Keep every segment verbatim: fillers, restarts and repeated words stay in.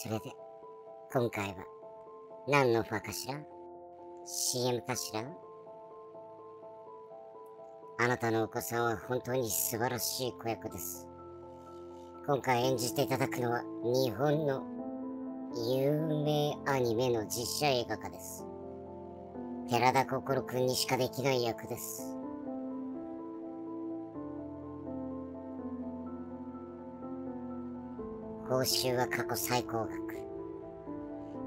それで、今回は、何のオファーかしら ?シーエム かしら。あなたのお子さんは本当に素晴らしい子役です。今回演じていただくのは、日本の有名アニメの実写映画化です。寺田心くんにしかできない役です。報酬は過去最高額。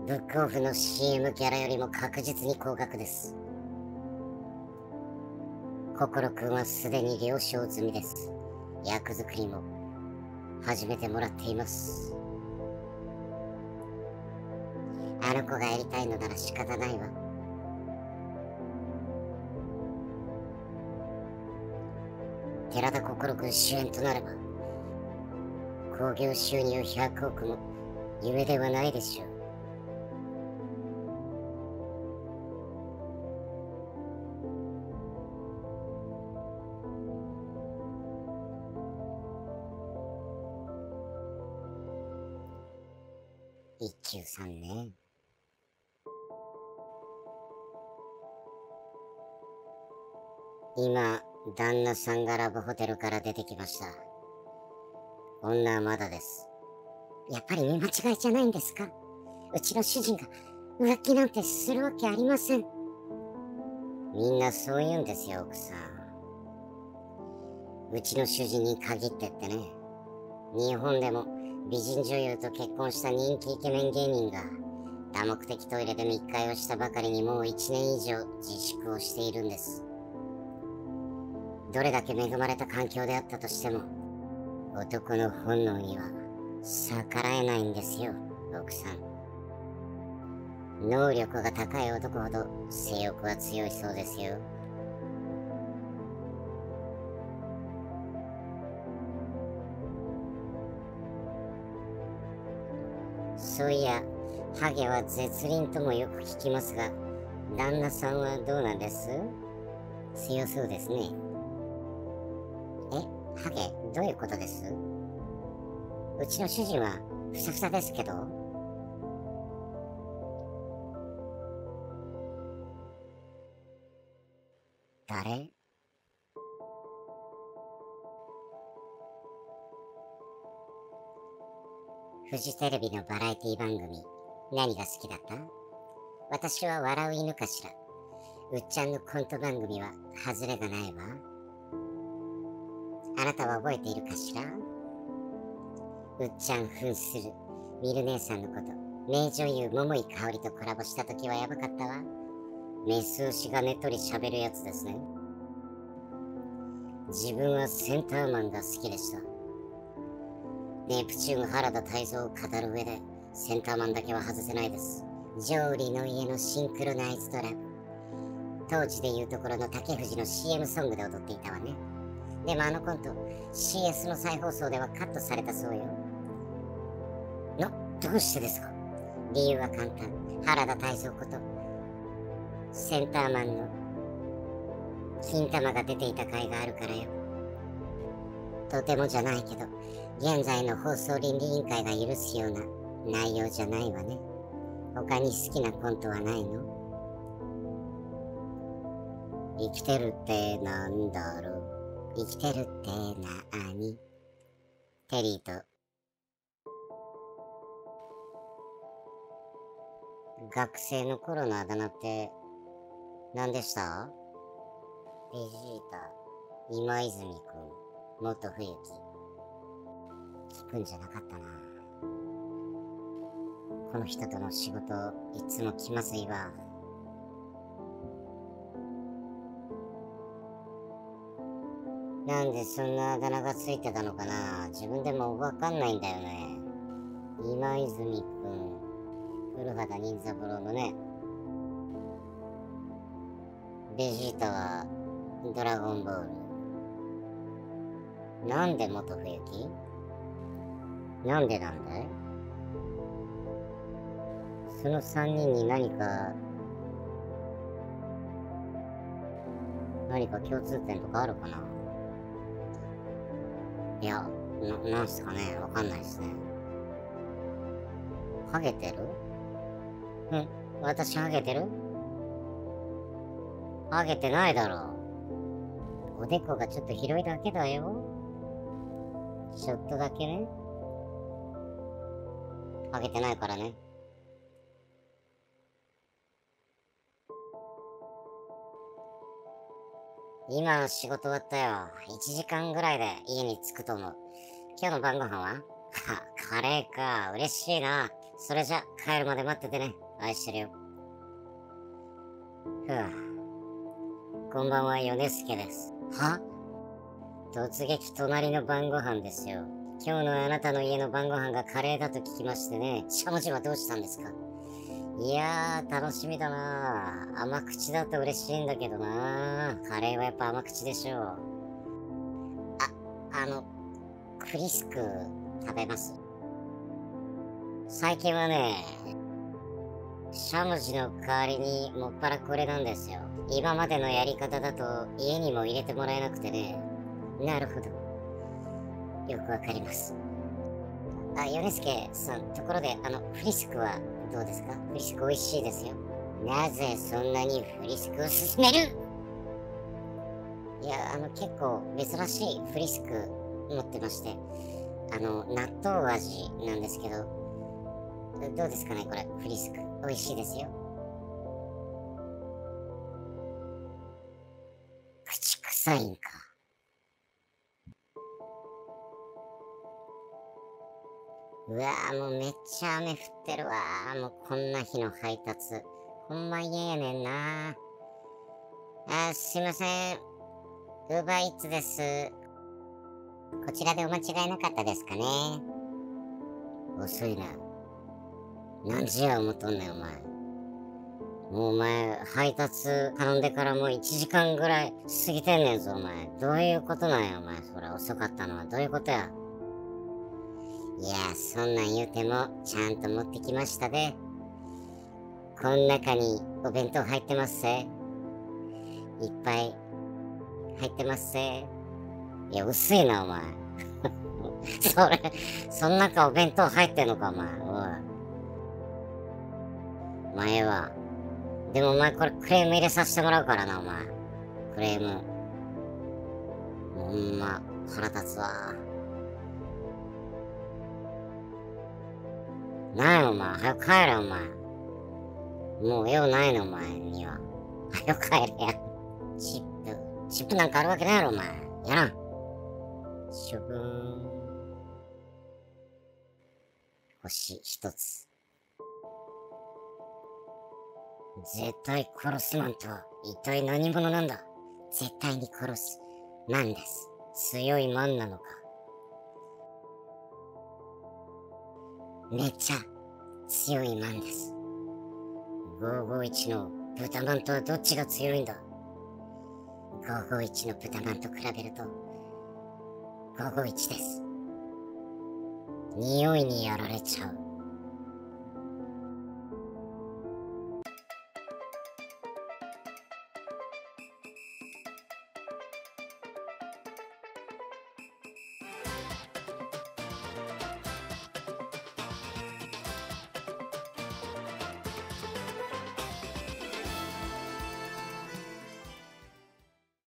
ブックオフの シーエム ギャラよりも確実に高額です。心くんはすでに了承済みです。役作りも始めてもらっています。あの子がやりたいのなら仕方ないわ。寺田心くん主演となれば興行収入ひゃくおくも夢ではないでしょう。一休さんね。今、旦那さんがラブホテルから出てきました。女はまだです。やっぱり見間違いじゃないんですか？うちの主人が浮気なんてするわけありません。みんなそう言うんですよ、奥さん。うちの主人に限ってってね。日本でも美人女優と結婚した人気イケメン芸人が多目的トイレで密会をしたばかりにもういちねん以上自粛をしているんです。どれだけ恵まれた環境であったとしても、男の本能には逆らえないんですよ、奥さん。能力が高い男ほど性欲は強いそうですよ。そういや、ハゲは絶倫ともよく聞きますが、旦那さんはどうなんです？強そうですね。え？ハゲ、どういうことです？うちの主人はふさふさですけど。誰？フジテレビのバラエティ番組、何が好きだった？私は笑う犬かしら。うっちゃんのコント番組は外れがないわ。あなたは覚えているかしら？うっちゃん扮するミル姉さんのこと、名女優桃井かおりとコラボした時はやばかったわ。メス牛がねっとり喋るやつですね。自分はセンターマンが好きでした。ネプチューン原田泰造を語る上で、センターマンだけは外せないです。上理の家のシンクロナイズドラブ。当時でいうところの竹藤の シーエム ソングで踊っていたわね。でもあのコント、シーエス の再放送ではカットされたそうよ。の、どうしてですか？理由は簡単。原田泰造こと、センターマンの、金玉が出ていた回があるからよ。とてもじゃないけど、現在の放送倫理委員会が許すような内容じゃないわね。他に好きなコントはないの？生きてるってなんだろう。生きてるってなーに？テリーと学生の頃のあだ名って何でした？ベジータ、今泉くん、元冬樹。聞くんじゃなかったな。この人との仕事いつも気まずいわ。なんでそんなあだ名がついてたのかな？自分でもわかんないんだよね。今泉くん、古畑任三郎のね。ベジータは、ドラゴンボール。なんで元冬樹？なんでなんだい？その三人に何か、何か共通点とかあるかな？いや、な、なんすかね、わかんないですね。ハゲてる？え、私ハゲてる？ハゲてないだろう。おでこがちょっと広いだけだよ。ちょっとだけね。ハゲてないからね。今仕事終わったよ。いちじかんぐらいで家に着くと思う。今日の晩ご飯は？はカレーか。嬉しいな。それじゃ、帰るまで待っててね。愛してるよ。ふぅ。こんばんは、ヨネスケです。は？突撃隣の晩ご飯ですよ。今日のあなたの家の晩ご飯がカレーだと聞きましてね。しゃもじはどうしたんですか？いやー、楽しみだなー。甘口だと嬉しいんだけどなー。カレーはやっぱ甘口でしょう。あ、あの、クリスク食べます。最近はね、しゃもじの代わりにもっぱらこれなんですよ。今までのやり方だと家にも入れてもらえなくてね。なるほど。よくわかります。あ、ヨネスケさん、ところであの、フリスクはどうですか？フリスク美味しいですよ。なぜそんなにフリスクを勧める？いや、あの結構珍しいフリスク持ってまして、あの納豆味なんですけど、どうですかねこれ、フリスク美味しいですよ。口臭いんか。うわぁ、もうめっちゃ雨降ってるわぁ。もうこんな日の配達。ほんま嫌やねんなぁ。あー、すいません。ウーバーイーツです。こちらでお間違いなかったですかね。遅いな。何時や思っとんねん、お前。もうお前、配達頼んでからもういちじかんぐらい過ぎてんねんぞ、お前。どういうことなんや、お前。それ遅かったのはどういうことや。いやー、そんなん言うてもちゃんと持ってきましたで。こん中にお弁当入ってますぜ。いっぱい入ってますぜ。いや、薄いなお前それ、そん中お弁当入ってんのかお前。おい、前はでもお前これクレーム入れさせてもらうからなお前。クレームほんま腹立つわ。なんやお前、はよ帰れお前。もう用ないのお前には。はよ帰れや。チップ、チップなんかあるわけないやろお前。やらん。しょぶーん。星一つ。絶対殺すマンとは一体何者なんだ。絶対に殺すマンです。強いマンなのか。めっちゃ強いマンです。ごーごーいちの豚マンとはどっちが強いんだ。ごーごーいちの豚マンと比べるとごーごーいちです。匂いにやられちゃう。